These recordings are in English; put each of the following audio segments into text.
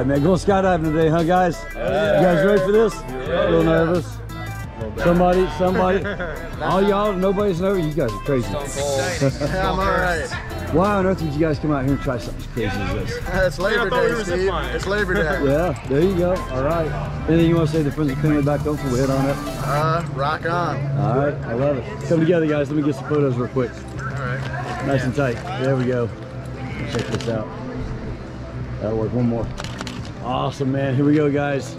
Alright, man, going skydiving today, huh, guys? Yeah. You guys ready for this? Yeah. A little nervous. Somebody. All y'all, nobody's nervous. You guys are crazy. Yeah, I'm alright. Why on earth did you guys come out here and try something as crazy as this? It's Labor Day, Steve. It's Labor Day. Yeah, there you go. Alright. Anything you want to say to the friends and family back home before we head on up? Rock on. Alright, I love it. Come together, guys. Let me get some photos real quick. Alright. Nice and tight. There we go. Check this out. That'll work. One more. Awesome, man. Here we go, guys.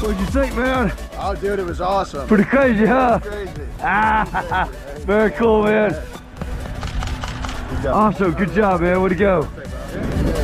What'd you think, man? Oh, dude, it was awesome. Pretty crazy, huh? Crazy. Ah, crazy. Very cool, man. Good job. Awesome, good job, man. Way to go.